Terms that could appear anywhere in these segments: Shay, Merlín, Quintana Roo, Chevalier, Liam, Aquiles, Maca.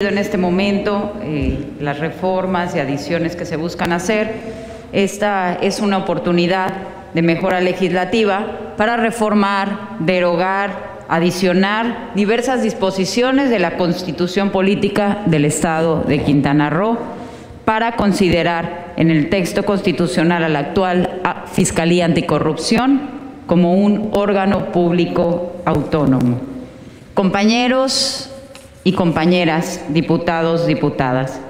En este momento, las reformas y adiciones que se buscan hacer, esta es una oportunidad de mejora legislativa para reformar, derogar, adicionar diversas disposiciones de la Constitución Política del Estado de Quintana Roo para considerar en el texto constitucional a la actual Fiscalía Anticorrupción como un órgano público autónomo. Compañeros y compañeras, diputados, diputadas.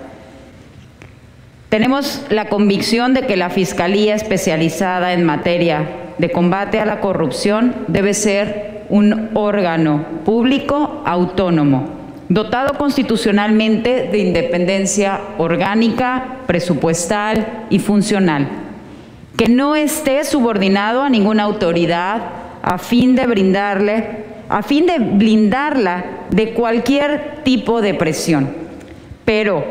Tenemos la convicción de que la Fiscalía especializada en materia de combate a la corrupción debe ser un órgano público autónomo, dotado constitucionalmente de independencia orgánica, presupuestal y funcional, que no esté subordinado a ninguna autoridad a fin de blindarla de cualquier tipo de presión, pero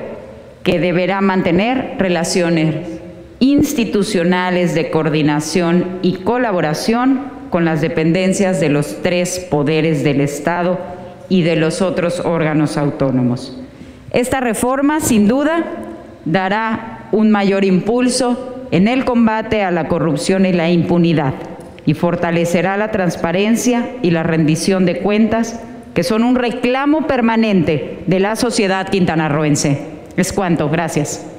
que deberá mantener relaciones institucionales de coordinación y colaboración con las dependencias de los tres poderes del Estado y de los otros órganos autónomos. Esta reforma, sin duda, dará un mayor impulso en el combate a la corrupción y la impunidad, y fortalecerá la transparencia y la rendición de cuentas, que son un reclamo permanente de la sociedad quintanarroense. Es cuanto, gracias.